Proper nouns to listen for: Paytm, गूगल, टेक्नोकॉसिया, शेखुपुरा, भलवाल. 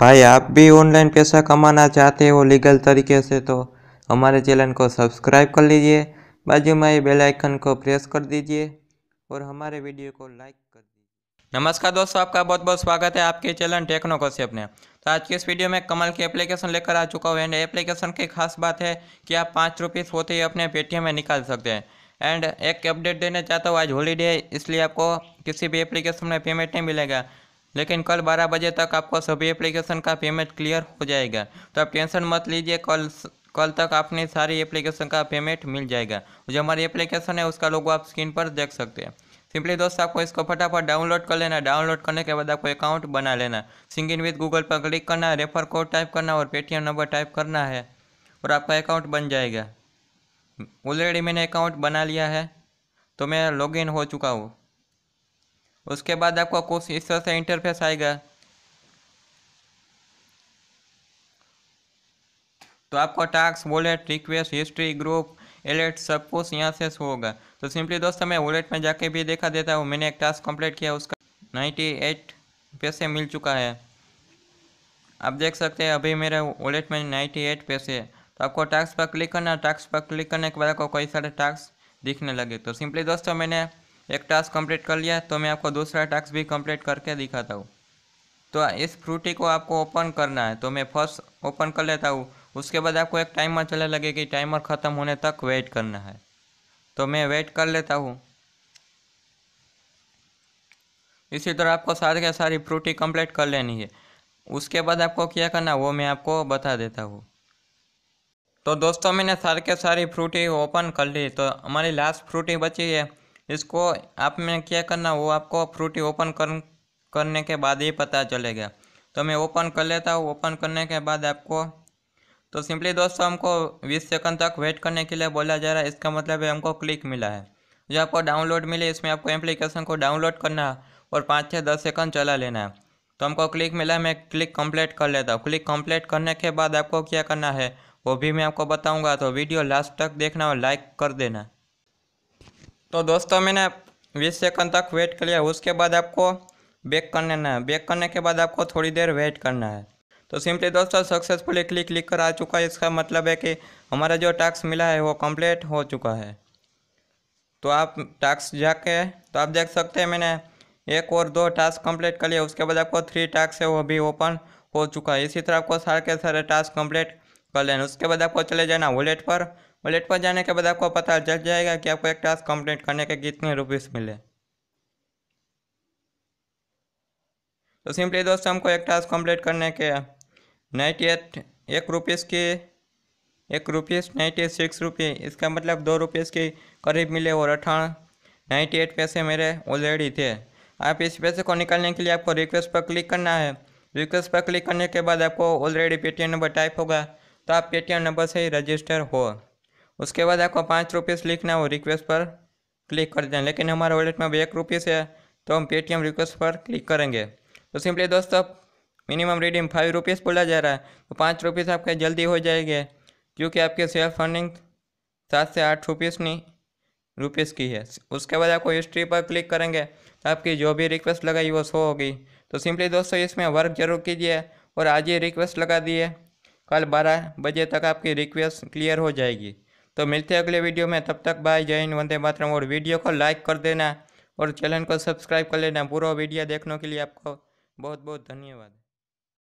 भाई आप भी ऑनलाइन पैसा कमाना चाहते हो लीगल तरीके से तो हमारे चैनल को सब्सक्राइब कर लीजिए, बाजू में बेल आइकन को प्रेस कर दीजिए और हमारे वीडियो को लाइक कर दीजिए। नमस्कार दोस्तों, आपका बहुत बहुत स्वागत है आपके चैनल टेक्नोकॉसिया में। तो आज के इस वीडियो में कमल की एप्लीकेशन लेकर आ चुका हूँ। एंड एप्लीकेशन की खास बात है कि आप 5 रुपीज़ होते ही अपने पेटीएम में निकाल सकते हैं। एंड एक अपडेट देना चाहता हूँ, आज हॉलीडे है इसलिए आपको किसी भी एप्लीकेशन में पेमेंट नहीं मिलेगा, लेकिन कल 12 बजे तक आपको सभी एप्लीकेशन का पेमेंट क्लियर हो जाएगा। तो आप टेंशन मत लीजिए, कल तक आपने सारी एप्लीकेशन का पेमेंट मिल जाएगा। जो हमारी एप्लीकेशन है उसका लोगो आप स्क्रीन पर देख सकते हैं। सिंपली दोस्त आपको इसको फटाफट डाउनलोड कर लेना। डाउनलोड करने के बाद आपको अकाउंट बना लेना। सिंग इन विद गूगल पर क्लिक करना, रेफर कोड टाइप करना और पेटीएम नंबर टाइप करना है और आपका अकाउंट बन जाएगा। ऑलरेडी मैंने अकाउंट बना लिया है तो मैं लॉग इन हो चुका हूँ। उसके बाद आपको कुछ इस तरह से इंटरफेस आएगा। तो आपको task, wallet, request, history, group, alert सब कुछ यहाँ से शो होगा। तो सिंपली दोस्तों मैं वॉलेट में जाके भी देखा देता हूँ। मैंने एक टास्क कंप्लीट किया, उसका 98 पैसे मिल चुका है। आप देख सकते हैं अभी मेरे वॉलेट में 98 पैसे। तो आपको टास्क पर क्लिक करना। टास्क पर क्लिक करने के बाद आपको कई सारे टास्क दिखने लगे। तो सिंपली दोस्तों मैंने एक टास्क कंप्लीट कर लिया, तो मैं आपको दूसरा टास्क भी कंप्लीट करके दिखाता हूँ। तो इस फ्रूटी को आपको ओपन करना है, तो मैं फर्स्ट ओपन कर लेता हूँ। उसके बाद आपको एक टाइमर चला लगेगी, टाइमर ख़त्म होने तक वेट करना है। तो मैं वेट कर लेता हूँ। इसी तरह आपको सारी के सारी फ्रूटी कंप्लीट कर लेनी है। उसके बाद आपको क्या करना वो मैं आपको बता देता हूँ। तो दोस्तों मैंने सारी के सारी फ्रूटी ओपन कर ली, तो हमारी लास्ट फ्रूटी बची है। इसको आपने क्या करना वो आपको फ्रूटी ओपन करने के बाद ही पता चलेगा। तो मैं ओपन कर लेता हूँ। ओपन करने के बाद आपको तो सिंपली दोस्तों हमको 20 सेकंड तक वेट करने के लिए बोला जा रहा है। इसका मतलब है हमको क्लिक मिला है। जो आपको डाउनलोड मिले इसमें आपको एप्लीकेशन को डाउनलोड करना और 5 से 10 सेकंड चला लेना है। तो हमको क्लिक मिला, मैं क्लिक कंप्लीट कर लेता हूँ। क्लिक कंप्लीट करने के बाद आपको क्या करना है वो भी मैं आपको बताऊँगा। तो वीडियो लास्ट तक देखना और लाइक कर देना। तो दोस्तों मैंने 20 सेकंड तक वेट कर लिया। उसके बाद आपको बैक कर लेना है। बैक करने के बाद आपको थोड़ी देर वेट करना है। तो सिंपली दोस्तों सक्सेसफुली क्लिक कर आ चुका है। इसका मतलब है कि हमारा जो टास्क मिला है वो कंप्लीट हो चुका है। तो आप टास्क जाके तो आप देख सकते हैं मैंने 1 और 2 टास्क कंप्लीट कर लिया। उसके बाद आपको 3 टास्क है वो भी ओपन हो चुका है। इसी तरह आपको सारे के सारे टास्क कंप्लीट कर लेना। उसके बाद आपको चले जाना वॉलेट पर। वॉलेट पर जाने के बाद आपको पता चल जाएगा कि आपको एक टास्क कंप्लीट करने के कितने रुपीस मिले। तो सिंपली दोस्तों हमको एक टास्क कंप्लीट करने के 98 एक रुपीस 96 रुपये, इसका मतलब 2 रुपीस के करीब मिले और 98 पैसे मेरे ऑलरेडी थे। आप इस पैसे को निकालने के लिए आपको रिक्वेस्ट पर क्लिक करना है। रिक्वेस्ट पर क्लिक करने के बाद आपको ऑलरेडी पेटीएम नंबर टाइप होगा, तो आप पेटीएम नंबर से ही रजिस्टर हो। उसके बाद आपको 5 रुपीस लिखना हो, रिक्वेस्ट पर क्लिक कर दें। लेकिन हमारे वॉलेट में 1 रुपीस है तो हम पेटीएम रिक्वेस्ट पर क्लिक करेंगे। तो सिंपली दोस्तों मिनिमम रिडीम 5 रुपीस बोला जा रहा है, तो 5 रुपीस आपके जल्दी हो जाएंगे क्योंकि आपकी सेल्फ अर्निंग 7 से 8 रुपीस नहीं रुपीस की है। उसके बाद आपको हिस्ट्री पर क्लिक करेंगे तो आपकी जो भी रिक्वेस्ट लगाई वो शो होगी। तो सिंपली दोस्तों इसमें वर्क जरूर कीजिए और आज ही रिक्वेस्ट लगा दिए, कल 12 बजे तक आपकी रिक्वेस्ट क्लियर हो जाएगी। तो मिलते हैं अगले वीडियो में, तब तक बाय, जय हिंद, वंदे मातरम। और वीडियो को लाइक कर देना और चैनल को सब्सक्राइब कर लेना। पूरा वीडियो देखने के लिए आपको बहुत बहुत धन्यवाद।